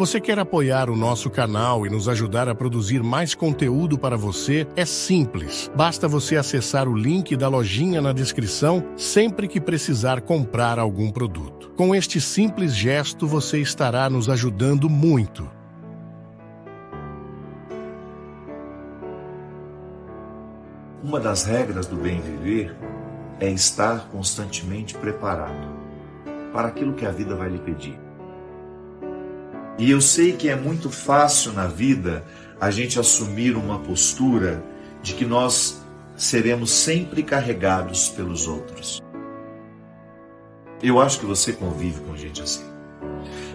Você quer apoiar o nosso canal e nos ajudar a produzir mais conteúdo para você? É simples. Basta você acessar o link da lojinha na descrição sempre que precisar comprar algum produto. Com este simples gesto, você estará nos ajudando muito. Uma das regras do bem viver é estar constantemente preparado para aquilo que a vida vai lhe pedir. E eu sei que é muito fácil na vida a gente assumir uma postura de que nós seremos sempre carregados pelos outros. Eu acho que você convive com gente assim.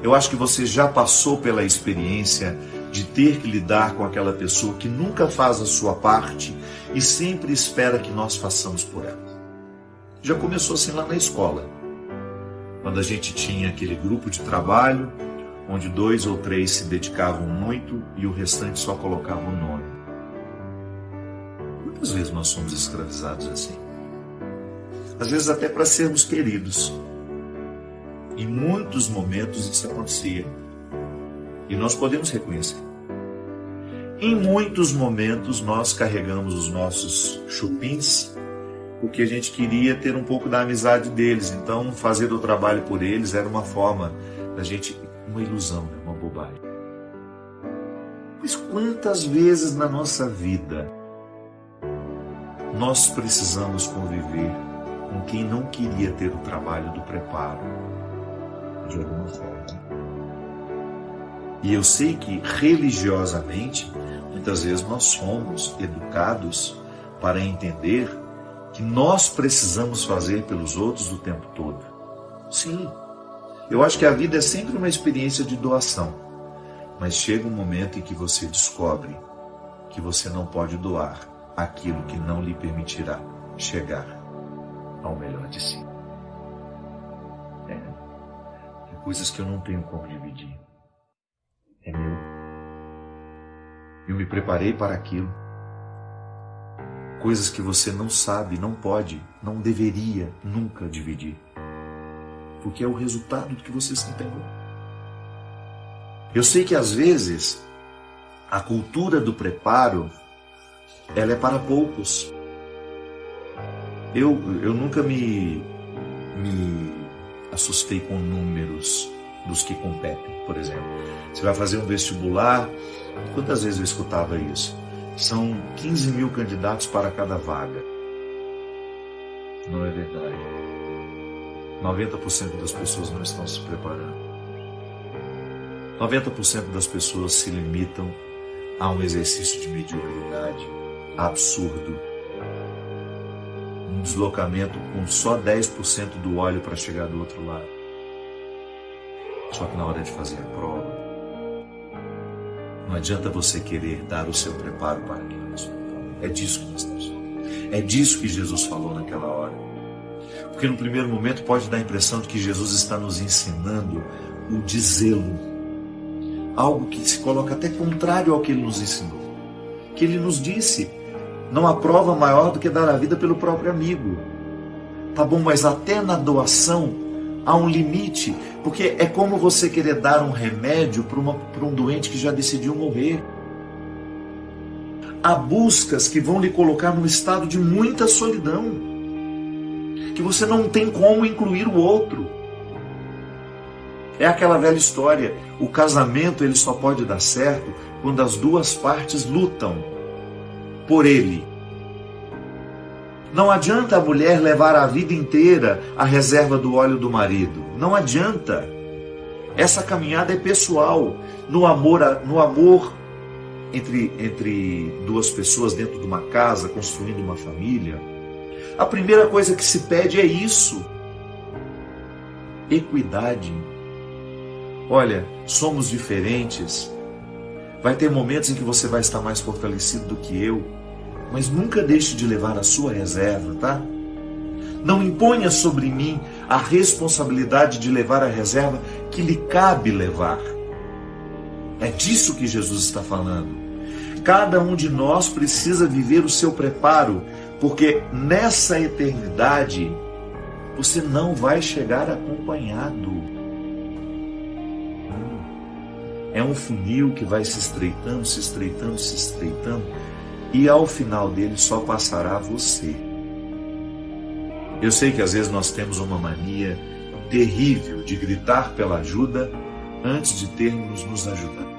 Eu acho que você já passou pela experiência de ter que lidar com aquela pessoa que nunca faz a sua parte e sempre espera que nós façamos por ela. Já começou assim lá na escola, quando a gente tinha aquele grupo de trabalho onde 2 ou 3 se dedicavam muito e o restante só colocava o nome. Muitas vezes nós somos escravizados assim. Às vezes até para sermos queridos. Em muitos momentos isso acontecia. E nós podemos reconhecer. Em muitos momentos nós carregamos os nossos chupins porque a gente queria ter um pouco da amizade deles. Então fazer o trabalho por eles era uma forma da gente... uma ilusão, uma bobagem. Mas quantas vezes na nossa vida nós precisamos conviver com quem não queria ter o trabalho do preparo de alguma forma? E eu sei que religiosamente muitas vezes nós somos educados para entender que nós precisamos fazer pelos outros o tempo todo. Sim. Eu acho que a vida é sempre uma experiência de doação, mas chega um momento em que você descobre que você não pode doar aquilo que não lhe permitirá chegar ao melhor de si. Tem coisas que eu não tenho como dividir. É meu. Eu me preparei para aquilo. Coisas que você não sabe, não pode, não deveria nunca dividir. Porque é o resultado do que você se entregou. Eu sei que às vezes a cultura do preparo ela é para poucos. Eu nunca me assustei com números dos que competem, por exemplo. Você vai fazer um vestibular, quantas vezes eu escutava isso? São 15 mil candidatos para cada vaga. Não é verdade. 90% das pessoas não estão se preparando. 90% das pessoas se limitam a um exercício de mediocridade absurdo. Um deslocamento com só 10% do óleo para chegar do outro lado. Só que na hora de fazer a prova, não adianta você querer dar o seu preparo para aquilo. É disso que nós estamos falando. É disso que Jesus falou naquela hora. Porque no primeiro momento pode dar a impressão de que Jesus está nos ensinando o dizê-lo. Algo que se coloca até contrário ao que ele nos ensinou. Que ele nos disse, não há prova maior do que dar a vida pelo próprio amigo. Tá bom, mas até na doação há um limite. Porque é como você querer dar um remédio para um doente que já decidiu morrer. Há buscas que vão lhe colocar num estado de muita solidão. Que você não tem como incluir o outro. É aquela velha história, o casamento ele só pode dar certo quando as duas partes lutam por ele. Não adianta a mulher levar a vida inteira a reserva do óleo do marido, não adianta. Essa caminhada é pessoal, no amor entre duas pessoas dentro de uma casa, construindo uma família. A primeira coisa que se pede é isso. Equidade. Olha, somos diferentes. Vai ter momentos em que você vai estar mais fortalecido do que eu. Mas nunca deixe de levar a sua reserva, tá? Não imponha sobre mim a responsabilidade de levar a reserva que lhe cabe levar. É disso que Jesus está falando. Cada um de nós precisa viver o seu preparo. Porque nessa eternidade, você não vai chegar acompanhado. É um funil que vai se estreitando, se estreitando, se estreitando, e ao final dele só passará você. Eu sei que às vezes nós temos uma mania terrível de gritar pela ajuda antes de termos nos ajudado.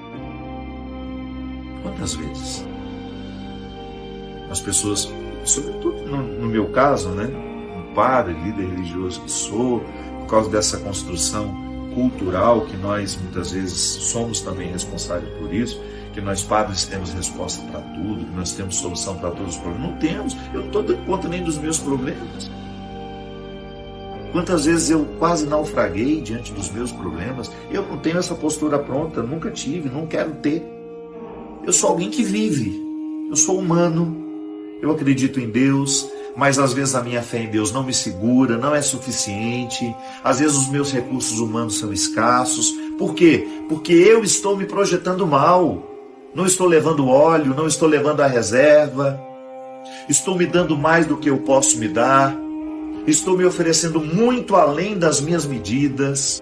Quantas vezes? As pessoas, sobretudo no meu caso, né, um padre, líder religioso que sou, por causa dessa construção cultural que nós muitas vezes somos também responsáveis por isso, que nós padres temos resposta para tudo, que nós temos solução para todos os problemas. Não temos, eu não estou dando conta nem dos meus problemas. Quantas vezes eu quase naufraguei diante dos meus problemas. Eu não tenho essa postura pronta, nunca tive, não quero ter. Eu sou alguém que vive, eu sou humano, eu acredito em Deus, mas às vezes a minha fé em Deus não me segura, não é suficiente. Às vezes os meus recursos humanos são escassos. Por quê? Porque eu estou me projetando mal. Não estou levando óleo, não estou levando a reserva. Estou me dando mais do que eu posso me dar. Estou me oferecendo muito além das minhas medidas.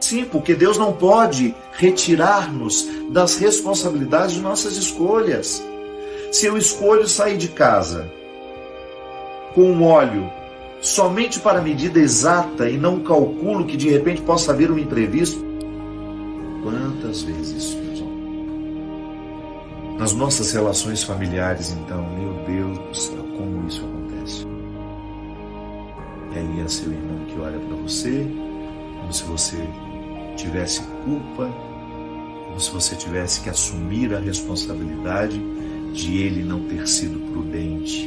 Sim, porque Deus não pode retirar-nos das responsabilidades de nossas escolhas. Se eu escolho sair de casa com um óleo somente para a medida exata e não calculo que de repente possa haver um imprevisto, quantas vezes isso nos ocorre? Nas nossas relações familiares, então, meu Deus do céu, como isso acontece? E aí é seu irmão que olha para você, como se você tivesse culpa, como se você tivesse que assumir a responsabilidade de ele não ter sido prudente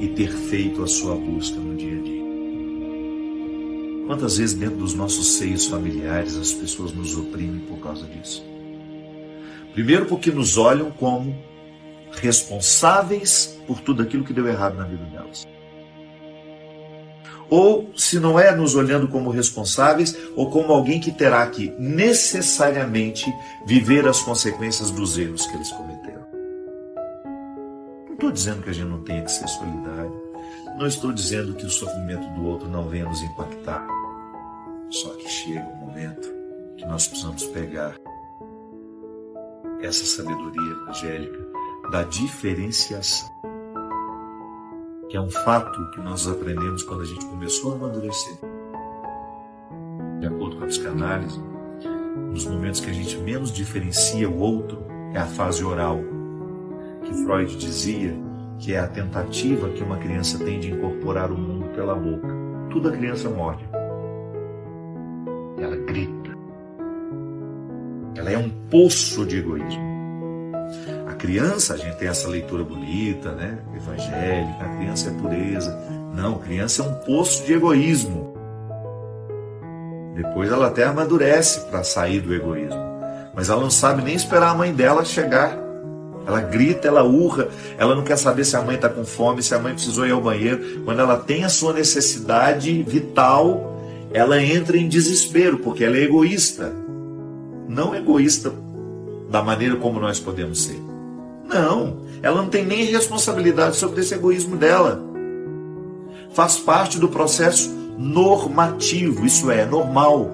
e ter feito a sua busca no dia a dia. Quantas vezes dentro dos nossos seios familiares as pessoas nos oprimem por causa disso? Primeiro porque nos olham como responsáveis por tudo aquilo que deu errado na vida delas. Ou, se não é nos olhando como responsáveis, ou como alguém que terá que necessariamente viver as consequências dos erros que eles cometeram. Não estou dizendo que a gente não tenha que ser solidário. Não estou dizendo que o sofrimento do outro não venha nos impactar. Só que chega um momento que nós precisamos pegar essa sabedoria evangélica da diferenciação, que é um fato que nós aprendemos quando a gente começou a amadurecer. De acordo com a psicanálise, nos momentos que a gente menos diferencia o outro é a fase oral, que Freud dizia que é a tentativa que uma criança tem de incorporar o mundo pela boca. Tudo a criança morde. Ela grita. Ela é um poço de egoísmo. A criança, a gente tem essa leitura bonita, né, evangélica, a criança é pureza. Não, a criança é um poço de egoísmo. Depois ela até amadurece para sair do egoísmo, mas ela não sabe nem esperar a mãe dela chegar. Ela grita, ela urra, ela não quer saber se a mãe está com fome, se a mãe precisou ir ao banheiro. Quando ela tem a sua necessidade vital, ela entra em desespero, porque ela é egoísta. Não egoísta da maneira como nós podemos ser. Não, ela não tem nem responsabilidade sobre esse egoísmo dela. Faz parte do processo normativo, isso é normal.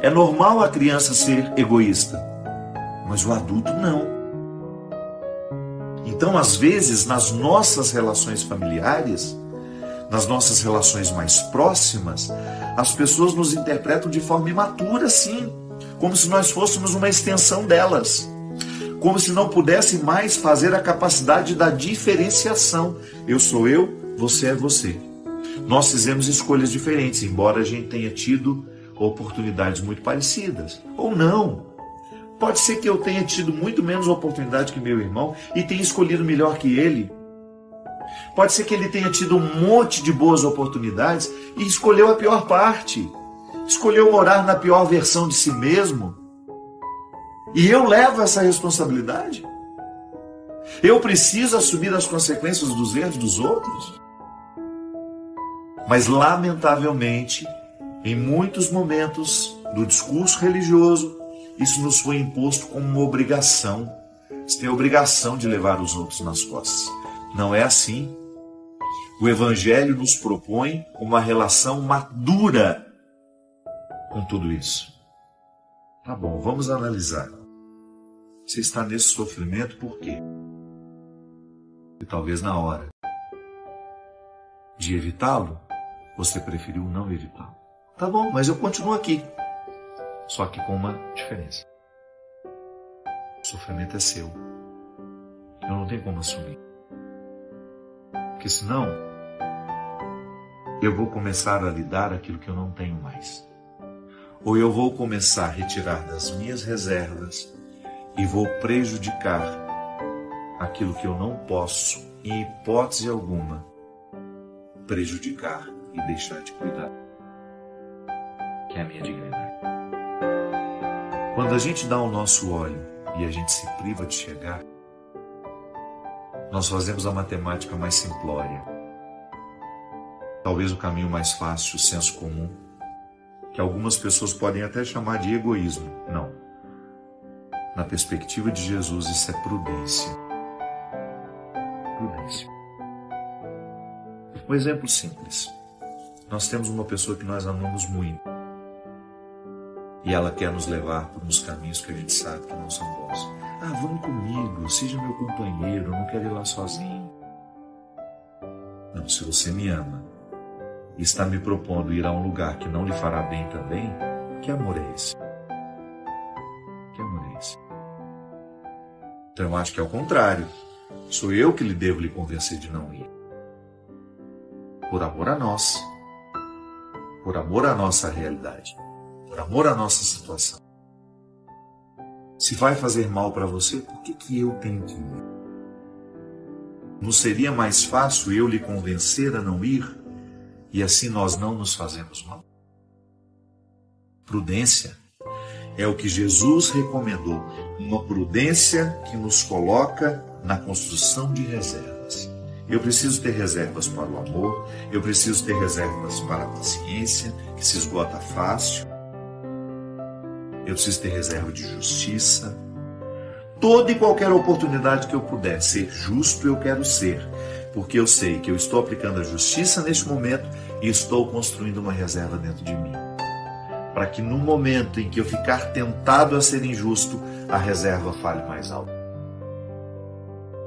É normal a criança ser egoísta, mas o adulto não. Então, às vezes, nas nossas relações familiares, nas nossas relações mais próximas, as pessoas nos interpretam de forma imatura, sim, como se nós fôssemos uma extensão delas, como se não pudesse mais fazer a capacidade da diferenciação. Eu sou eu, você é você. Nós fizemos escolhas diferentes, embora a gente tenha tido oportunidades muito parecidas, ou não. Pode ser que eu tenha tido muito menos oportunidade que meu irmão e tenha escolhido melhor que ele. Pode ser que ele tenha tido um monte de boas oportunidades e escolheu a pior parte. Escolheu morar na pior versão de si mesmo. E eu levo essa responsabilidade. Eu preciso assumir as consequências dos erros dos outros. Mas, lamentavelmente, em muitos momentos do discurso religioso, isso nos foi imposto como uma obrigação. Você tem a obrigação de levar os outros nas costas. Não é assim. O Evangelho nos propõe uma relação madura com tudo isso. Tá bom, vamos analisar. Você está nesse sofrimento por quê? E talvez na hora de evitá-lo, você preferiu não evitá-lo. Tá bom, mas eu continuo aqui. Só que com uma diferença. O sofrimento é seu. Eu não tenho como assumir. Porque senão, eu vou começar a lhe dar aquilo que eu não tenho mais. Ou eu vou começar a retirar das minhas reservas e vou prejudicar aquilo que eu não posso, em hipótese alguma, prejudicar e deixar de cuidar, que é a minha dignidade. Quando a gente dá o nosso óleo e a gente se priva de chegar, nós fazemos a matemática mais simplória. Talvez o caminho mais fácil, o senso comum, que algumas pessoas podem até chamar de egoísmo. Não. Na perspectiva de Jesus, isso é prudência. Prudência. Um exemplo simples. Nós temos uma pessoa que nós amamos muito. E ela quer nos levar por uns caminhos que a gente sabe que não são bons. Ah, vamos comigo, seja meu companheiro, eu não quero ir lá sozinho. Não, se você me ama e está me propondo ir a um lugar que não lhe fará bem também, que amor é esse? Que amor é esse? Então eu acho que é o contrário. Sou eu que devo lhe convencer de não ir. Por amor a nós. Por amor à nossa realidade. Por amor à nossa situação. Se vai fazer mal para você, por que eu tenho que ir? Não seria mais fácil eu lhe convencer a não ir? E assim nós não nos fazemos mal. Prudência é o que Jesus recomendou. Uma prudência que nos coloca na construção de reservas. Eu preciso ter reservas para o amor, eu preciso ter reservas para a paciência, que se esgota fácil. Eu preciso ter reserva de justiça. Toda e qualquer oportunidade que eu puder ser justo, eu quero ser. Porque eu sei que eu estou aplicando a justiça neste momento e estou construindo uma reserva dentro de mim. Para que no momento em que eu ficar tentado a ser injusto, a reserva fale mais alto.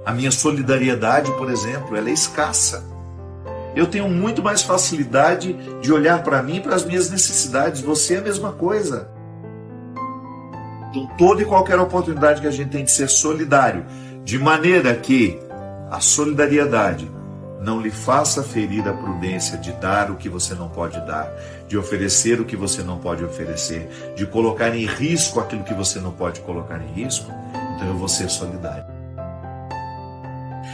A minha solidariedade, por exemplo, ela é escassa. Eu tenho muito mais facilidade de olhar para mim e para as minhas necessidades. Você é a mesma coisa. Então, toda e qualquer oportunidade que a gente tem de ser solidário, de maneira que a solidariedade não lhe faça ferir a prudência de dar o que você não pode dar, de oferecer o que você não pode oferecer, de colocar em risco aquilo que você não pode colocar em risco, então eu vou ser solidário.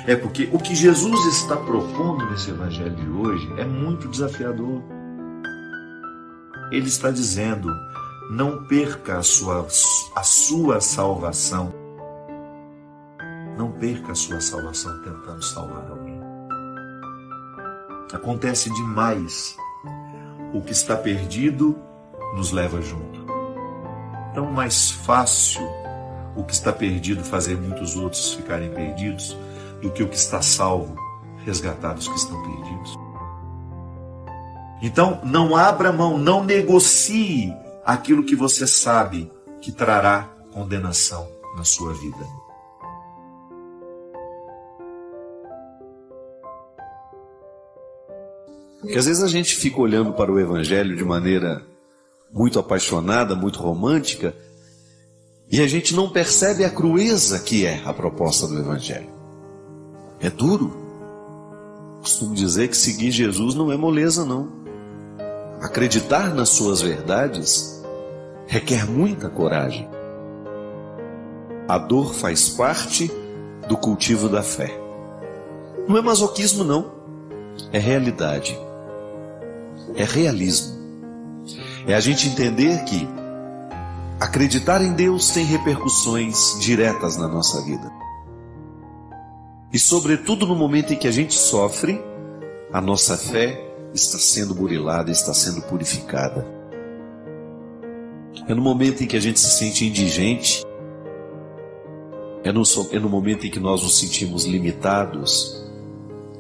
É porque o que Jesus está propondo nesse evangelho de hoje é muito desafiador. Ele está dizendo, não perca a sua salvação. Não perca a sua salvação tentando salvar alguém. Acontece demais. O que está perdido nos leva junto. Tão mais fácil o que está perdido fazer muitos outros ficarem perdidos do que o que está salvo resgatar os que estão perdidos. Então, não abra mão, não negocie aquilo que você sabe que trará condenação na sua vida. Porque às vezes a gente fica olhando para o Evangelho de maneira muito apaixonada, muito romântica, e a gente não percebe a crueza que é a proposta do Evangelho. É duro. Costumo dizer que seguir Jesus não é moleza, não. Acreditar nas suas verdades requer muita coragem. A dor faz parte do cultivo da fé. Não é masoquismo, não. É realidade. É realismo. É a gente entender que acreditar em Deus tem repercussões diretas na nossa vida. E sobretudo no momento em que a gente sofre, a nossa fé está sendo burilada, está sendo purificada. É no momento em que a gente se sente indigente, é no momento em que nós nos sentimos limitados,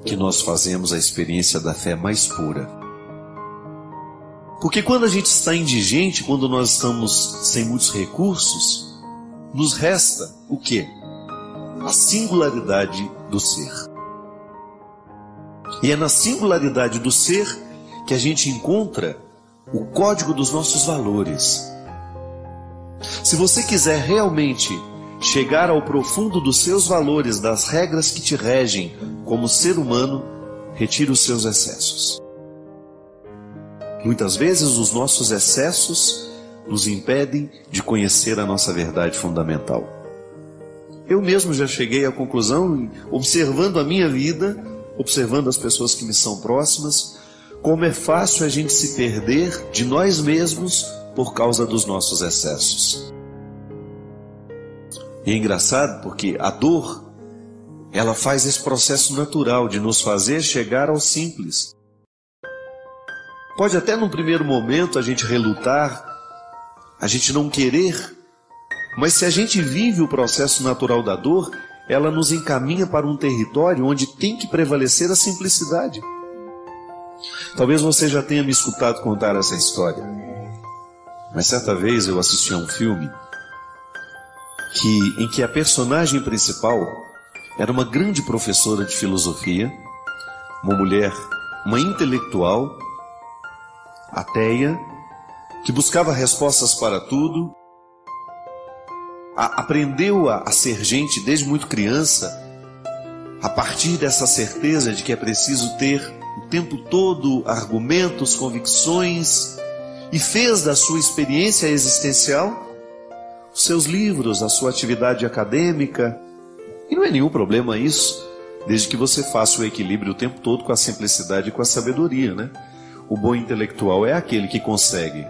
que nós fazemos a experiência da fé mais pura. Porque quando a gente está indigente, quando nós estamos sem muitos recursos, nos resta o quê? A singularidade do ser. E é na singularidade do ser que a gente encontra o código dos nossos valores. Se você quiser realmente chegar ao profundo dos seus valores, das regras que te regem como ser humano, retire os seus excessos. Muitas vezes os nossos excessos nos impedem de conhecer a nossa verdade fundamental. Eu mesmo já cheguei à conclusão, observando a minha vida, observando as pessoas que me são próximas, como é fácil a gente se perder de nós mesmos por causa dos nossos excessos. E é engraçado porque a dor, ela faz esse processo natural de nos fazer chegar ao simples. Pode até num primeiro momento a gente relutar, a gente não querer, mas se a gente vive o processo natural da dor, ela nos encaminha para um território onde tem que prevalecer a simplicidade. Talvez você já tenha me escutado contar essa história, mas certa vez eu assisti a um filme em que a personagem principal era uma grande professora de filosofia, uma mulher, uma intelectual, ateia, que buscava respostas para tudo, aprendeu a ser gente desde muito criança, a partir dessa certeza de que é preciso ter o tempo todo argumentos, convicções, e fez da sua experiência existencial os seus livros, a sua atividade acadêmica. E não é nenhum problema isso, desde que você faça o equilíbrio o tempo todo com a simplicidade e com a sabedoria, né? O bom intelectual é aquele que consegue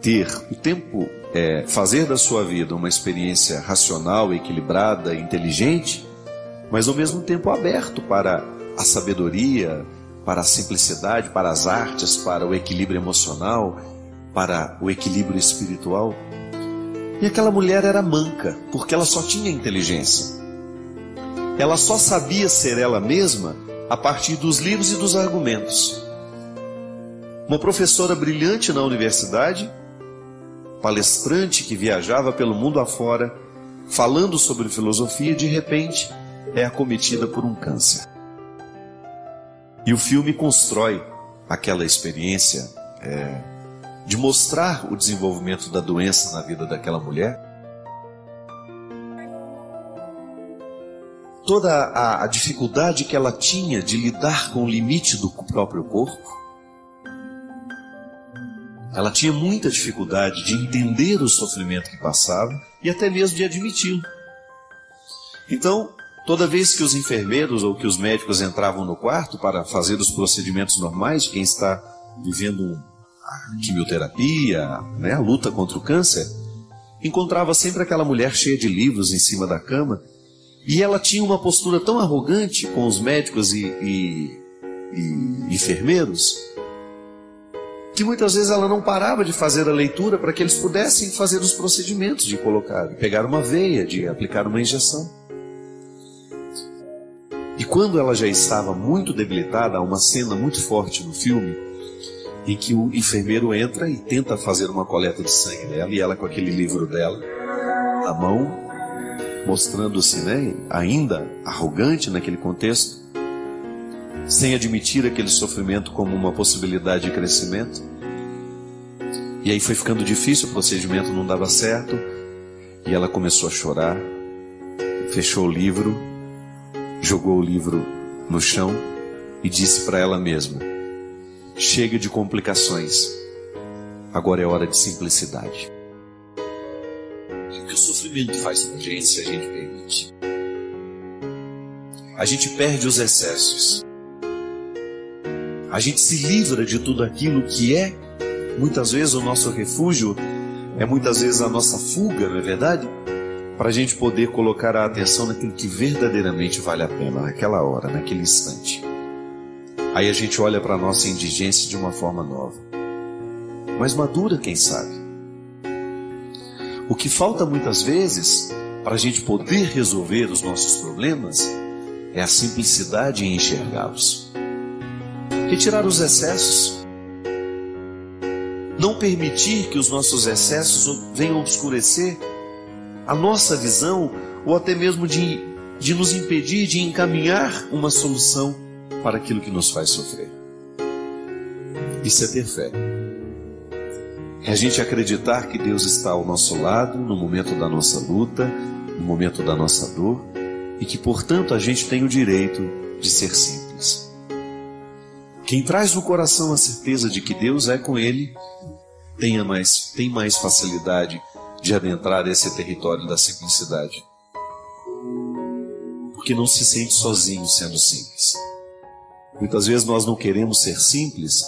ter o tempo, fazer da sua vida uma experiência racional, equilibrada, inteligente, mas ao mesmo tempo aberto para a sabedoria, para a simplicidade, para as artes, para o equilíbrio emocional, para o equilíbrio espiritual. E aquela mulher era manca, porque ela só tinha inteligência. Ela só sabia ser ela mesma a partir dos livros e dos argumentos. Uma professora brilhante na universidade, palestrante que viajava pelo mundo afora, falando sobre filosofia, de repente é acometida por um câncer. E o filme constrói aquela experiência de mostrar o desenvolvimento da doença na vida daquela mulher. Toda a dificuldade que ela tinha de lidar com o limite do próprio corpo. Ela tinha muita dificuldade de entender o sofrimento que passava e até mesmo de admiti-lo. Então, toda vez que os enfermeiros ou que os médicos entravam no quarto para fazer os procedimentos normais de quem está vivendo a quimioterapia, né, a luta contra o câncer, encontrava sempre aquela mulher cheia de livros em cima da cama, e ela tinha uma postura tão arrogante com os médicos e enfermeiros, que muitas vezes ela não parava de fazer a leitura para que eles pudessem fazer os procedimentos de pegar uma veia, de aplicar uma injeção. E quando ela já estava muito debilitada, há uma cena muito forte no filme, em que o enfermeiro entra e tenta fazer uma coleta de sangue dela, e ela com aquele livro dela na mão, mostrando-se, né, ainda arrogante naquele contexto, sem admitir aquele sofrimento como uma possibilidade de crescimento. E aí foi ficando difícil, o procedimento não dava certo, e ela começou a chorar, fechou o livro, jogou o livro no chão e disse para ela mesma: chega de complicações, agora é hora de simplicidade. O que o sofrimento faz com a gente se a gente permite? A gente perde os excessos. A gente se livra de tudo aquilo que é, muitas vezes, o nosso refúgio, é muitas vezes a nossa fuga, não é verdade? Para a gente poder colocar a atenção naquilo que verdadeiramente vale a pena, naquela hora, naquele instante. Aí a gente olha para a nossa indigência de uma forma nova, mais madura, quem sabe. O que falta muitas vezes para a gente poder resolver os nossos problemas é a simplicidade em enxergá-los. Retirar os excessos. não permitir que os nossos excessos venham obscurecer a nossa visão, ou até mesmo de nos impedir de encaminhar uma solução para aquilo que nos faz sofrer. Isso é ter fé. É a gente acreditar que Deus está ao nosso lado no momento da nossa luta, no momento da nossa dor, e que, portanto, a gente tem o direito de ser simples. Quem traz no coração a certeza de que Deus é com ele, tem mais facilidade de adentrar esse território da simplicidade. Porque não se sente sozinho sendo simples. Muitas vezes nós não queremos ser simples,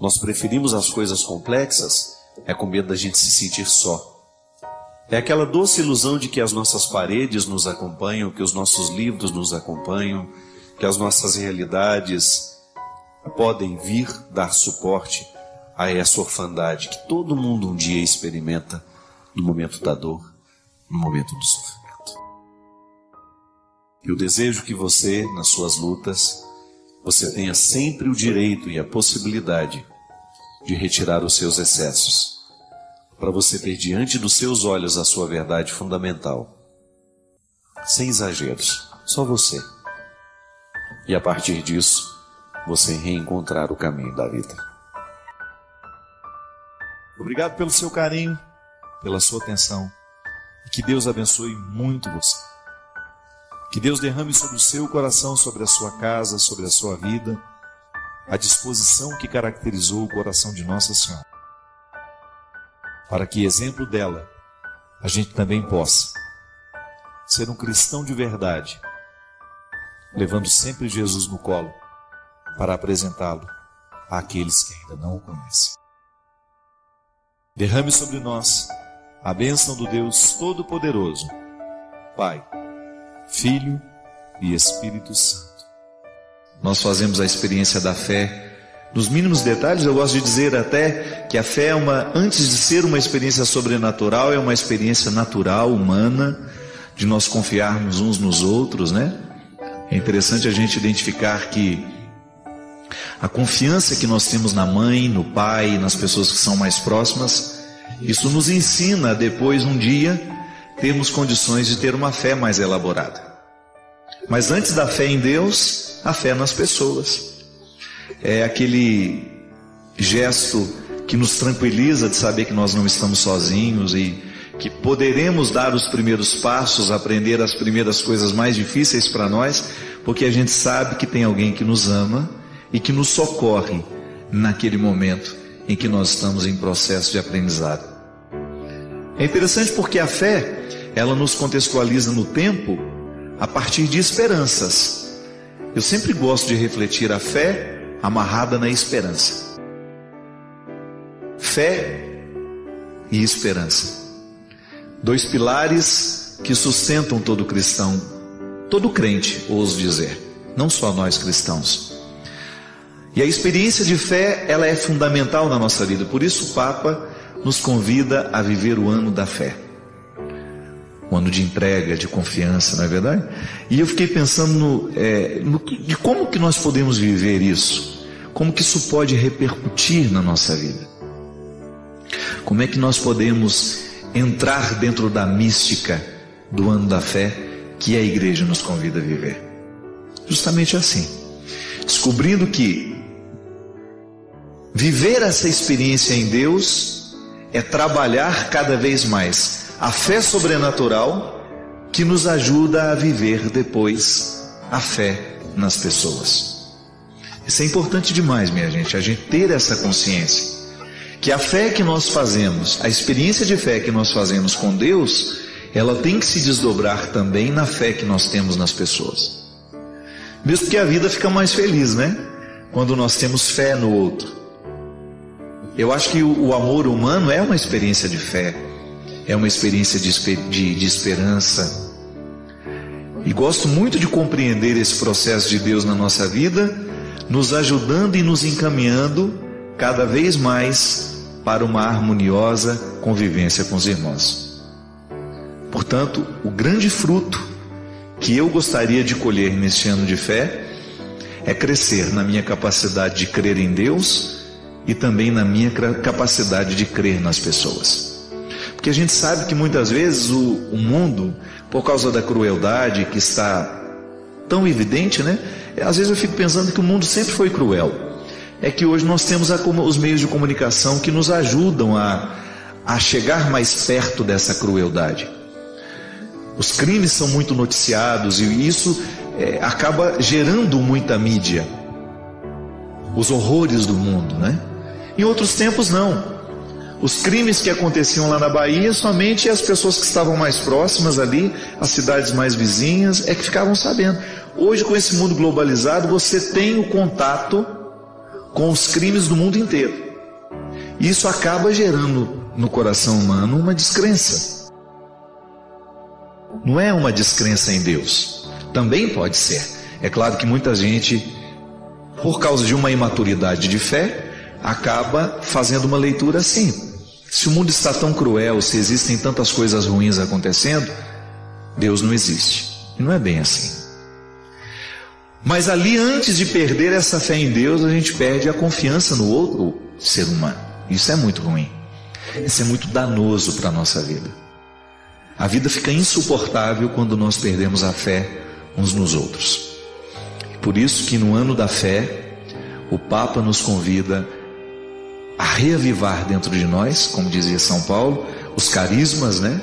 nós preferimos as coisas complexas, é com medo da gente se sentir só. É aquela doce ilusão de que as nossas paredes nos acompanham, que os nossos livros nos acompanham, que as nossas realidades podem vir dar suporte a essa orfandade que todo mundo um dia experimenta no momento da dor, no momento do sofrimento. Eu desejo que você, nas suas lutas, você tenha sempre o direito e a possibilidade de retirar os seus excessos, para você ter diante dos seus olhos a sua verdade fundamental, sem exageros, só você, e a partir disso você reencontrar o caminho da vida. Obrigado pelo seu carinho, pela sua atenção, e que Deus abençoe muito você, que Deus derrame sobre o seu coração, sobre a sua casa, sobre a sua vida, a disposição que caracterizou o coração de Nossa Senhora, para que, exemplo dela, a gente também possa ser um cristão de verdade, levando sempre Jesus no colo para apresentá-lo àqueles que ainda não o conhecem. Derrame sobre nós a bênção do Deus Todo-Poderoso, Pai, Filho e Espírito Santo. Nós fazemos a experiência da fé nos mínimos detalhes. Eu gosto de dizer até que a fé é antes de ser uma experiência sobrenatural, é uma experiência natural, humana, de nós confiarmos uns nos outros, né? É interessante a gente identificar que a confiança que nós temos na mãe, no pai, nas pessoas que são mais próximas, isso nos ensina depois, um dia, termos condições de ter uma fé mais elaborada. Mas antes da fé em Deus, a fé nas pessoas. É aquele gesto que nos tranquiliza de saber que nós não estamos sozinhos e que poderemos dar os primeiros passos, aprender as primeiras coisas mais difíceis para nós, porque a gente sabe que tem alguém que nos ama e que nos socorre naquele momento em que nós estamos em processo de aprendizado. É interessante porque a fé, ela nos contextualiza no tempo a partir de esperanças. Eu sempre gosto de refletir a fé amarrada na esperança. Fé e esperança, dois pilares que sustentam todo cristão, todo crente, ouso dizer, não só nós cristãos. E a experiência de fé, ela é fundamental na nossa vida. Por isso o Papa nos convida a viver o ano da fé, um ano de entrega, de confiança, não é verdade? E eu fiquei pensando de como que nós podemos viver isso, como que isso pode repercutir na nossa vida, como é que nós podemos entrar dentro da mística do ano da fé que a igreja nos convida a viver, justamente assim, descobrindo que viver essa experiência em Deus é trabalhar cada vez mais a fé sobrenatural que nos ajuda a viver depois a fé nas pessoas. Isso é importante demais, minha gente, a gente ter essa consciência, que a fé que nós fazemos, a experiência de fé que nós fazemos com Deus, ela tem que se desdobrar também na fé que nós temos nas pessoas. Mesmo que a vida fica mais feliz, né? Quando nós temos fé no outro. Eu acho que o amor humano é uma experiência de fé. É uma experiência de esperança. E gosto muito de compreender esse processo de Deus na nossa vida, nos ajudando e nos encaminhando cada vez mais para uma harmoniosa convivência com os irmãos. Portanto, o grande fruto que eu gostaria de colher neste ano de fé é crescer na minha capacidade de crer em Deus e também na minha capacidade de crer nas pessoas. Porque a gente sabe que muitas vezes o mundo, por causa da crueldade que está tão evidente, né? Às vezes eu fico pensando que o mundo sempre foi cruel. É que hoje nós temos os meios de comunicação que nos ajudam a chegar mais perto dessa crueldade. Os crimes são muito noticiados e isso acaba gerando muita mídia. Os horrores do mundo, né? Em outros tempos não. Os crimes que aconteciam lá na Bahia, somente as pessoas que estavam mais próximas ali, as cidades mais vizinhas, é que ficavam sabendo. Hoje, com esse mundo globalizado, você tem o contato com os crimes do mundo inteiro. Isso acaba gerando no coração humano uma descrença. Não é uma descrença em Deus. Também pode ser. É claro que muita gente, por causa de uma imaturidade de fé, acaba fazendo uma leitura assim. Se o mundo está tão cruel, se existem tantas coisas ruins acontecendo, Deus não existe. E não é bem assim. Mas ali, antes de perder essa fé em Deus, a gente perde a confiança no outro ser humano. Isso é muito ruim. Isso é muito danoso para a nossa vida. A vida fica insuportável quando nós perdemos a fé uns nos outros. Por isso que no ano da fé, o Papa nos convida a reavivar dentro de nós, como dizia São Paulo, os carismas, né?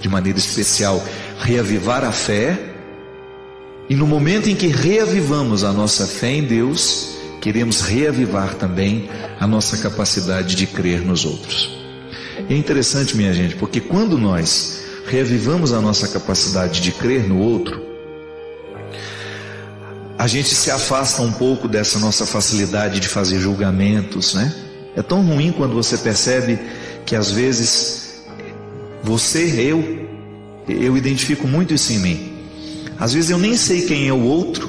De maneira especial, reavivar a fé. E no momento em que reavivamos a nossa fé em Deus, queremos reavivar também a nossa capacidade de crer nos outros. E é interessante, minha gente, porque quando nós reavivamos a nossa capacidade de crer no outro, a gente se afasta um pouco dessa nossa facilidade de fazer julgamentos, né? É tão ruim quando você percebe que às vezes você, eu identifico muito isso em mim. Às vezes eu nem sei quem é o outro,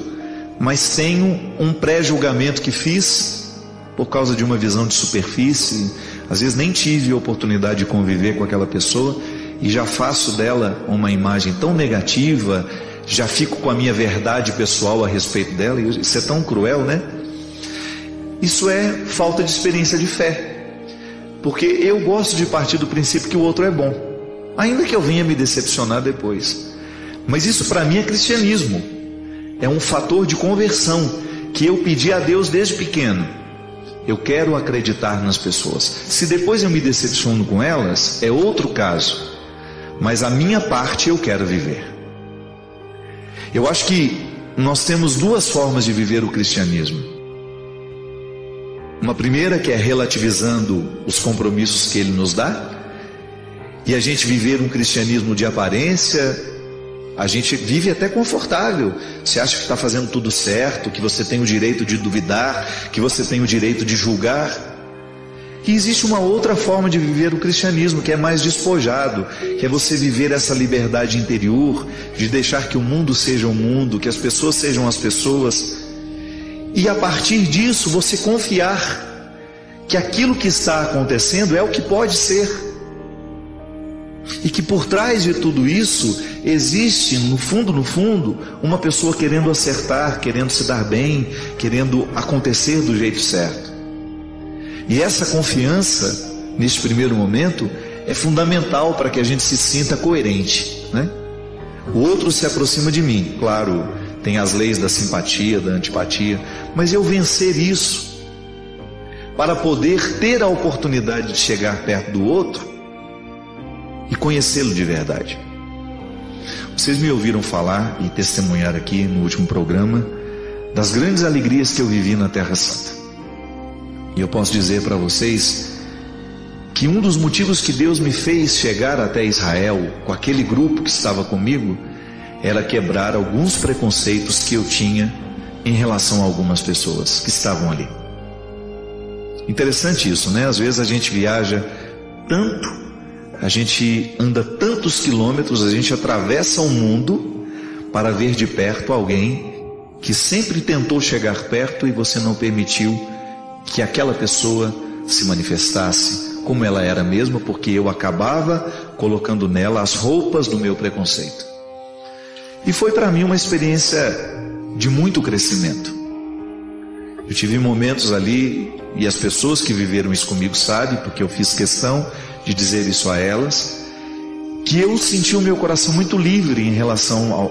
mas tenho um pré-julgamento que fiz por causa de uma visão de superfície. Às vezes nem tive a oportunidade de conviver com aquela pessoa e já faço dela uma imagem tão negativa, já fico com a minha verdade pessoal a respeito dela. Isso é tão cruel, né? Isso é falta de experiência de fé, porque eu gosto de partir do princípio que o outro é bom, ainda que eu venha me decepcionar depois. Mas isso para mim é cristianismo, é um fator de conversão que eu pedi a Deus desde pequeno. Eu quero acreditar nas pessoas. Se depois eu me decepciono com elas, é outro caso, mas a minha parte eu quero viver. Eu acho que nós temos duas formas de viver o cristianismo. Uma primeira que é relativizando os compromissos que ele nos dá, e a gente viver um cristianismo de aparência. A gente vive até confortável. Você acha que está fazendo tudo certo, que você tem o direito de duvidar, que você tem o direito de julgar. E existe uma outra forma de viver o cristianismo, que é mais despojado, que é você viver essa liberdade interior, de deixar que o mundo seja o mundo, que as pessoas sejam as pessoas. E a partir disso, você confiar que aquilo que está acontecendo é o que pode ser. E que por trás de tudo isso existe, no fundo, uma pessoa querendo acertar, querendo se dar bem, querendo acontecer do jeito certo. E essa confiança, neste primeiro momento, é fundamental para que a gente se sinta coerente, né? O outro se aproxima de mim, claro, tem as leis da simpatia, da antipatia, mas eu vencer isso para poder ter a oportunidade de chegar perto do outro e conhecê-lo de verdade. Vocês me ouviram falar e testemunhar aqui no último programa das grandes alegrias que eu vivi na Terra Santa. E eu posso dizer para vocês que um dos motivos que Deus me fez chegar até Israel com aquele grupo que estava comigo era quebrar alguns preconceitos que eu tinha em relação a algumas pessoas que estavam ali. Interessante isso, né? Às vezes a gente viaja tanto, a gente anda tantos quilômetros, a gente atravessa o mundo para ver de perto alguém que sempre tentou chegar perto e você não permitiu que aquela pessoa se manifestasse como ela era mesmo, porque eu acabava colocando nela as roupas do meu preconceito. E foi para mim uma experiência de muito crescimento. Eu tive momentos ali, e as pessoas que viveram isso comigo sabem, porque eu fiz questão de dizer isso a elas, que eu senti o meu coração muito livre em relação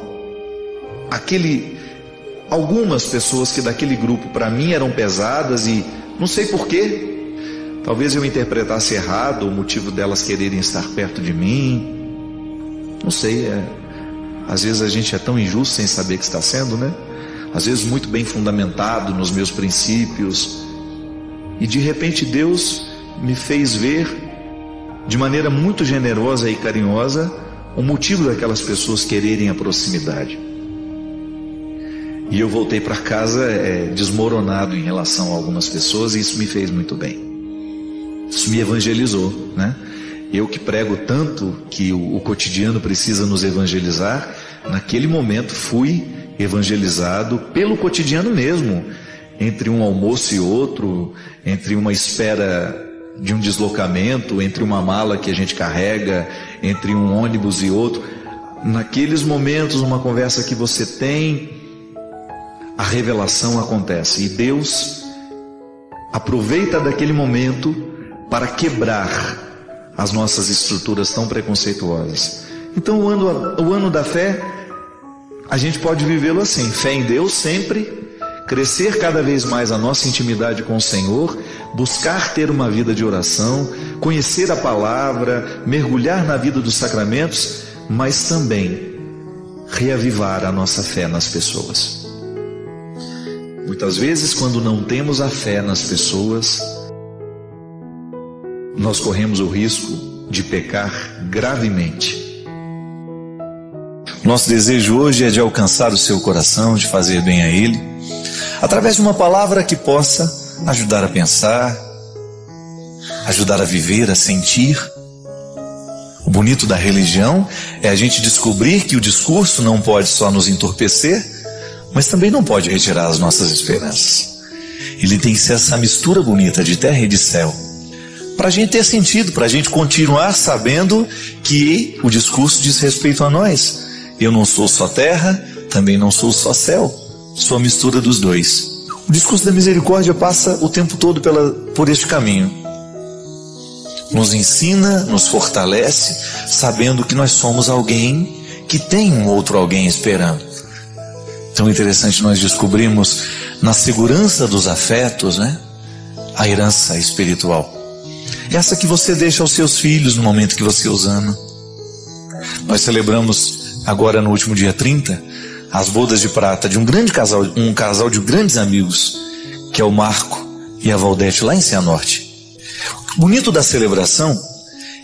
algumas pessoas que daquele grupo para mim eram pesadas e não sei porquê. Talvez eu interpretasse errado o motivo delas quererem estar perto de mim. Não sei, às vezes a gente é tão injusto sem saber que está sendo, né? Às vezes muito bem fundamentado nos meus princípios. E de repente Deus me fez ver de maneira muito generosa e carinhosa o motivo daquelas pessoas quererem a proximidade. E eu voltei para casa desmoronado em relação a algumas pessoas, e isso me fez muito bem. Isso me evangelizou, né? Eu que prego tanto que o cotidiano precisa nos evangelizar, naquele momento fui evangelizado pelo cotidiano mesmo, entre um almoço e outro, entre uma espera de um deslocamento, entre uma mala que a gente carrega, entre um ônibus e outro. Naqueles momentos, uma conversa que você tem, a revelação acontece, e Deus aproveita daquele momento para quebrar as nossas estruturas tão preconceituosas. Então o ano da fé, a gente pode vivê-lo assim, fé em Deus sempre, crescer cada vez mais a nossa intimidade com o Senhor, buscar ter uma vida de oração, conhecer a palavra, mergulhar na vida dos sacramentos, mas também reavivar a nossa fé nas pessoas. Muitas vezes, quando não temos a fé nas pessoas, nós corremos o risco de pecar gravemente. Nosso desejo hoje é de alcançar o seu coração, de fazer bem a ele, através de uma palavra que possa ajudar a pensar, ajudar a viver, a sentir. O bonito da religião é a gente descobrir que o discurso não pode só nos entorpecer, mas também não pode retirar as nossas esperanças. Ele tem que ser essa mistura bonita de terra e de céu, para a gente ter sentido, para a gente continuar sabendo que o discurso diz respeito a nós. Eu não sou só terra, também não sou só céu, sou a mistura dos dois. O discurso da misericórdia passa o tempo todo por este caminho. Nos ensina, nos fortalece, sabendo que nós somos alguém que tem um outro alguém esperando. Então é interessante nós descobrimos na segurança dos afetos, né, a herança espiritual. Essa que você deixa aos seus filhos no momento que você os ama. Nós celebramos agora no último dia 30 as bodas de prata de um casal de grandes amigos, que é o Marco e a Valdete, lá em Cianorte. O bonito da celebração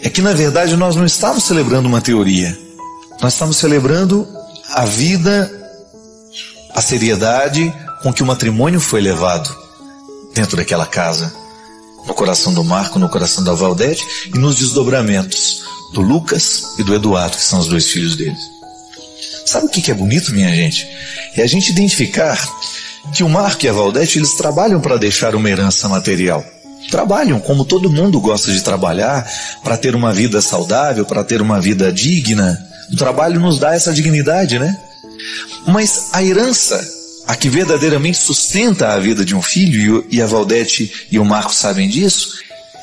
é que, na verdade, nós não estávamos celebrando uma teoria. Nós estávamos celebrando a vida, a seriedade com que o matrimônio foi levado dentro daquela casa, no coração do Marco, no coração da Valdete, e nos desdobramentos do Lucas e do Eduardo, que são os dois filhos dele. Sabe o que é bonito, minha gente? É a gente identificar que o Marco e a Valdete, eles trabalham para deixar uma herança material. Trabalham, como todo mundo gosta de trabalhar, para ter uma vida saudável, para ter uma vida digna. O trabalho nos dá essa dignidade, né? Mas a herança, a que verdadeiramente sustenta a vida de um filho, e a Valdete e o Marco sabem disso,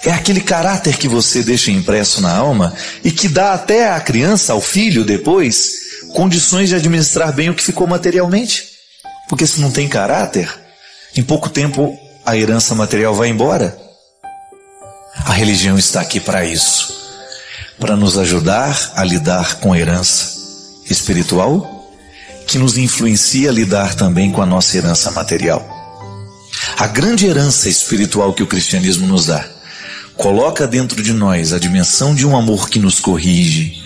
é aquele caráter que você deixa impresso na alma e que dá até à criança, ao filho depois, condições de administrar bem o que ficou materialmente. Porque se não tem caráter, em pouco tempo a herança material vai embora. A religião está aqui para isso, para nos ajudar a lidar com a herança espiritual, que nos influencia a lidar também com a nossa herança material. A grande herança espiritual que o cristianismo nos dá coloca dentro de nós a dimensão de um amor que nos corrige,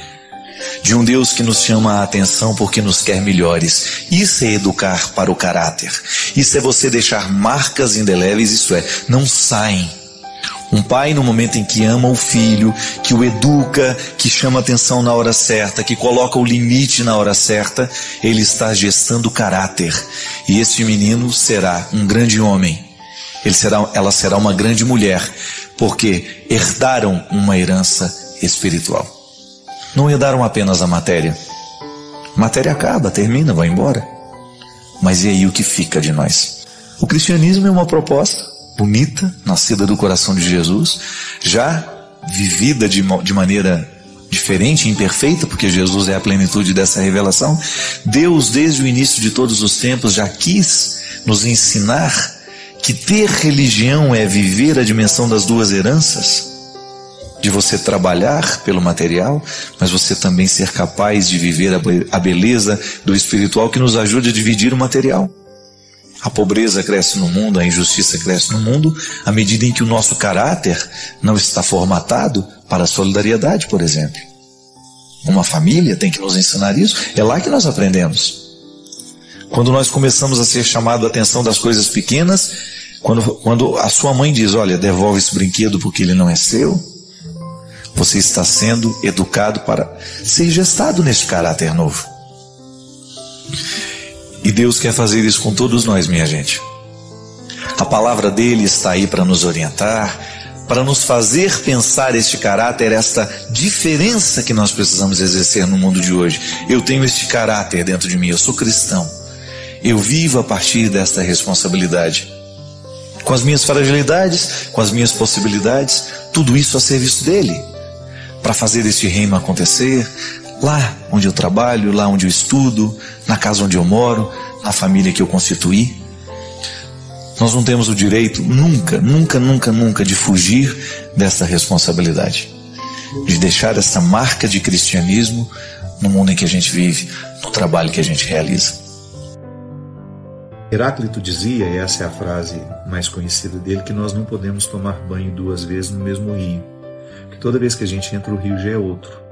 de um Deus que nos chama a atenção porque nos quer melhores. Isso é educar para o caráter. Isso é você deixar marcas indeléveis, isso é, não saem. Um pai, no momento em que ama o filho, que o educa, que chama atenção na hora certa, que coloca o limite na hora certa, ele está gestando caráter. E esse menino será um grande homem. Ela será uma grande mulher, porque herdaram uma herança espiritual. Não herdaram apenas a matéria. A matéria acaba, termina, vai embora. Mas e aí o que fica de nós? O cristianismo é uma proposta bonita, nascida do coração de Jesus, já vivida de maneira diferente, imperfeita, porque Jesus é a plenitude dessa revelação. Deus, desde o início de todos os tempos, já quis nos ensinar que ter religião é viver a dimensão das duas heranças, de você trabalhar pelo material, mas você também ser capaz de viver a beleza do espiritual que nos ajude a dividir o material. A pobreza cresce no mundo, a injustiça cresce no mundo, à medida em que o nosso caráter não está formatado para a solidariedade, por exemplo. Uma família tem que nos ensinar isso, é lá que nós aprendemos. Quando nós começamos a ser chamado a atenção das coisas pequenas, quando a sua mãe diz, olha, devolve esse brinquedo porque ele não é seu, você está sendo educado para ser gestado neste caráter novo. E Deus quer fazer isso com todos nós, minha gente. A palavra dele está aí para nos orientar, para nos fazer pensar este caráter, esta diferença que nós precisamos exercer no mundo de hoje. Eu tenho este caráter dentro de mim, eu sou cristão. Eu vivo a partir desta responsabilidade. Com as minhas fragilidades, com as minhas possibilidades, tudo isso a serviço dele. Para fazer este reino acontecer, lá onde eu trabalho, lá onde eu estudo, na casa onde eu moro, na família que eu constituí. Nós não temos o direito nunca, nunca, nunca, nunca de fugir dessa responsabilidade, de deixar essa marca de cristianismo no mundo em que a gente vive, no trabalho que a gente realiza. Heráclito dizia, e essa é a frase mais conhecida dele, que nós não podemos tomar banho duas vezes no mesmo rio, porque toda vez que a gente entra o rio já é outro.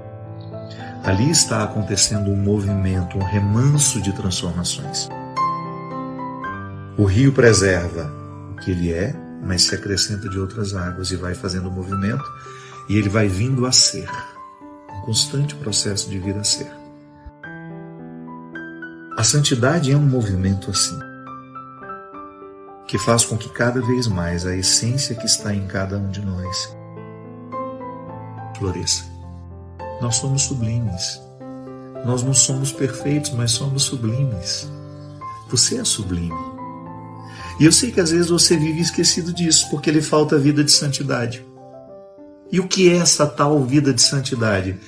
Ali está acontecendo um movimento, um remanso de transformações. O rio preserva o que ele é, mas se acrescenta de outras águas e vai fazendo um movimento, e ele vai vindo a ser. Um constante processo de vir a ser. A santidade é um movimento assim, que faz com que cada vez mais a essência que está em cada um de nós floresça. Nós somos sublimes. Nós não somos perfeitos, mas somos sublimes. Você é sublime. E eu sei que às vezes você vive esquecido disso, porque lhe falta a vida de santidade. E o que é essa tal vida de santidade?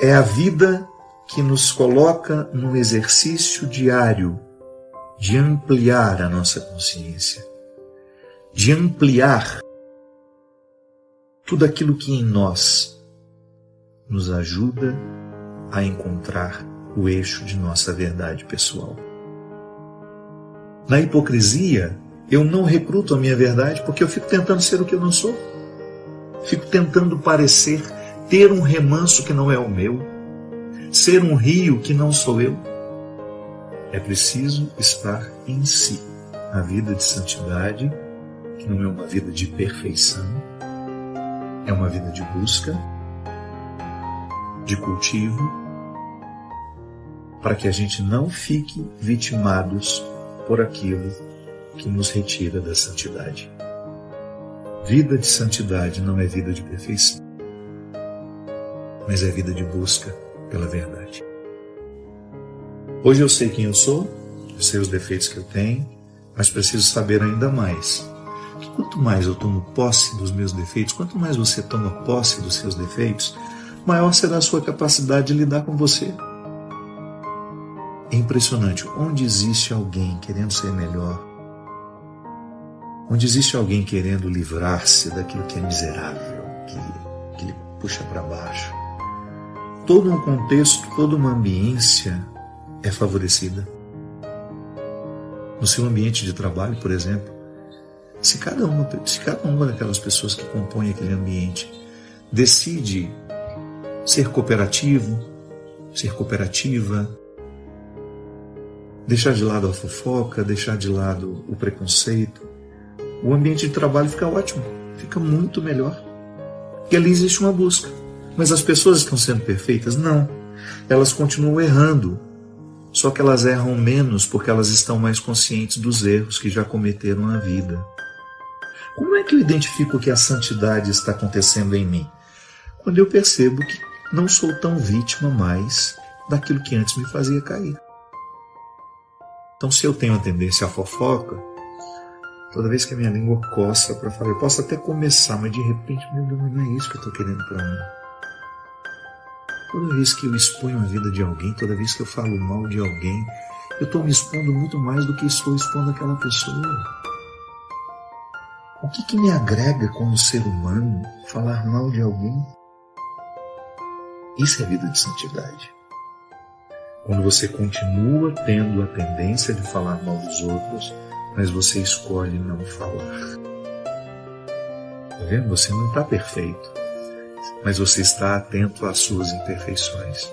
É a vida que nos coloca num exercício diário de ampliar a nossa consciência, de ampliar tudo aquilo que em nós nos ajuda a encontrar o eixo de nossa verdade pessoal. Na hipocrisia, eu não recruto a minha verdade porque eu fico tentando ser o que eu não sou. Fico tentando parecer, ter um remanso que não é o meu, ser um rio que não sou eu. É preciso estar em si. A vida de santidade, que não é uma vida de perfeição, é uma vida de busca, de cultivo, para que a gente não fique vitimados por aquilo que nos retira da santidade. Vida de santidade não é vida de perfeição, mas é vida de busca pela verdade. Hoje eu sei quem eu sou, eu sei os defeitos que eu tenho, mas preciso saber ainda mais. Que quanto mais eu tomo posse dos meus defeitos, quanto mais você toma posse dos seus defeitos, maior será a sua capacidade de lidar com você. É impressionante, onde existe alguém querendo ser melhor, onde existe alguém querendo livrar-se daquilo que é miserável, que lhe puxa para baixo, todo um contexto, toda uma ambiência é favorecida. No seu ambiente de trabalho, por exemplo, se cada uma daquelas pessoas que compõem aquele ambiente decide ser cooperativo, ser cooperativa, deixar de lado a fofoca, deixar de lado o preconceito, o ambiente de trabalho fica ótimo, fica muito melhor. E ali existe uma busca. Mas as pessoas estão sendo perfeitas? Não. Elas continuam errando. Só que elas erram menos porque elas estão mais conscientes dos erros que já cometeram na vida. Como é que eu identifico que a santidade está acontecendo em mim? Quando eu percebo que não sou tão vítima mais daquilo que antes me fazia cair. Então, se eu tenho a tendência à fofoca, Toda vez que a minha língua coça para falar, eu posso até começar, mas de repente, meu Deus, não é isso que eu estou querendo para mim. Toda vez que eu exponho a vida de alguém, toda vez que eu falo mal de alguém, eu estou me expondo muito mais do que estou expondo aquela pessoa. O que me agrega como ser humano falar mal de alguém? Isso é vida de santidade. Quando você continua tendo a tendência de falar mal dos outros, mas você escolhe não falar. Tá vendo? Você não está perfeito, mas você está atento às suas imperfeições,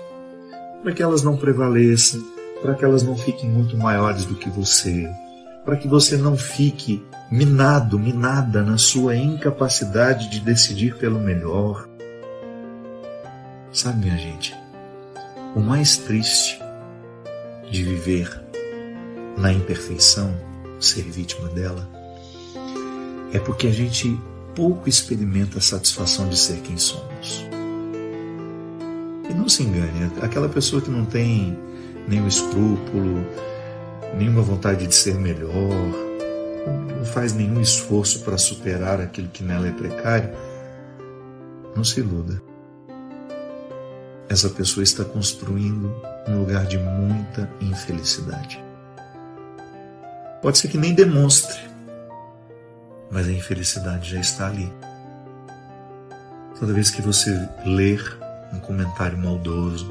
para que elas não prevaleçam, para que elas não fiquem muito maiores do que você, para que você não fique minado, minada na sua incapacidade de decidir pelo melhor. Sabe, minha gente, o mais triste de viver na imperfeição, ser vítima dela, é porque a gente pouco experimenta a satisfação de ser quem somos. E não se engane, aquela pessoa que não tem nenhum escrúpulo, nenhuma vontade de ser melhor, não faz nenhum esforço para superar aquilo que nela é precário, não se iluda. Essa pessoa está construindo um lugar de muita infelicidade. Pode ser que nem demonstre, mas a infelicidade já está ali. Toda vez que você ler um comentário maldoso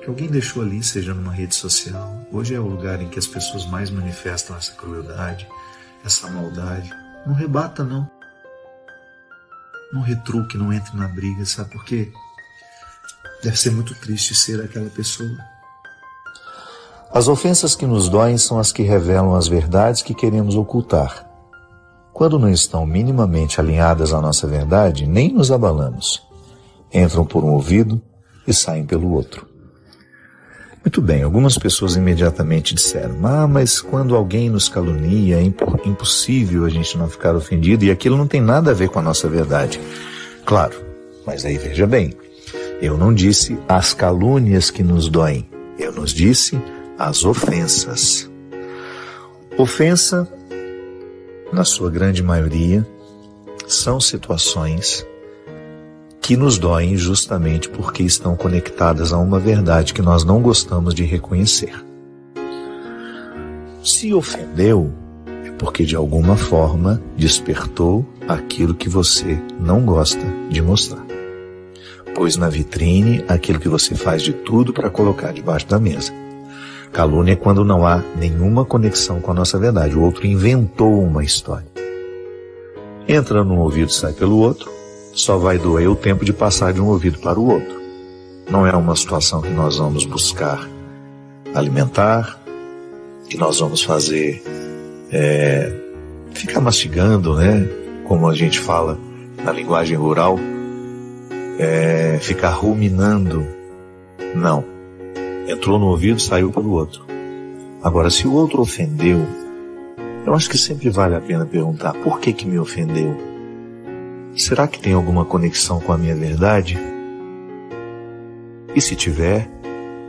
que alguém deixou ali, seja numa rede social, hoje é o lugar em que as pessoas mais manifestam essa crueldade, essa maldade. Não rebata, não. Não retruque, não entre na briga, sabe por quê? Deve ser muito triste ser aquela pessoa. As ofensas que nos doem são as que revelam as verdades que queremos ocultar. Quando não estão minimamente alinhadas à nossa verdade, nem nos abalamos. Entram por um ouvido e saem pelo outro. Muito bem, algumas pessoas imediatamente disseram: ah, mas quando alguém nos calunia, é impossível a gente não ficar ofendido, e aquilo não tem nada a ver com a nossa verdade. Claro, mas aí veja bem. Eu não disse as calúnias que nos doem, eu nos disse as ofensas. Ofensa, na sua grande maioria, são situações que nos doem justamente porque estão conectadas a uma verdade que nós não gostamos de reconhecer. Se ofendeu, é porque de alguma forma despertou aquilo que você não gosta de mostrar. Pois na vitrine, aquilo que você faz de tudo para colocar debaixo da mesa. Calúnia é quando não há nenhuma conexão com a nossa verdade. O outro inventou uma história. Entra num ouvido, sai pelo outro. Só vai doer o tempo de passar de um ouvido para o outro. Não é uma situação que nós vamos buscar alimentar, que nós vamos fazer ficar mastigando, né? Como a gente fala na linguagem rural, ficar ruminando. Não. Entrou no ouvido, saiu pelo outro. Agora, se o outro ofendeu, eu acho que sempre vale a pena perguntar: por que que me ofendeu? Será que tem alguma conexão com a minha verdade? E se tiver,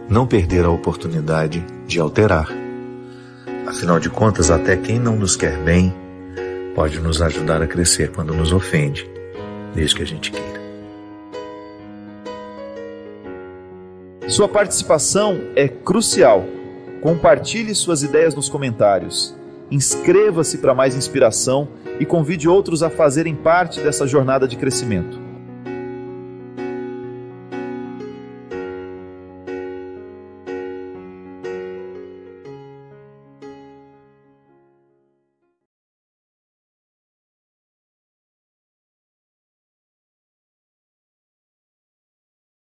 não perder a oportunidade de alterar. Afinal de contas, até quem não nos quer bem pode nos ajudar a crescer quando nos ofende, desde que a gente queira. Sua participação é crucial. Compartilhe suas ideias nos comentários. Inscreva-se para mais inspiração e convide outros a fazerem parte dessa jornada de crescimento.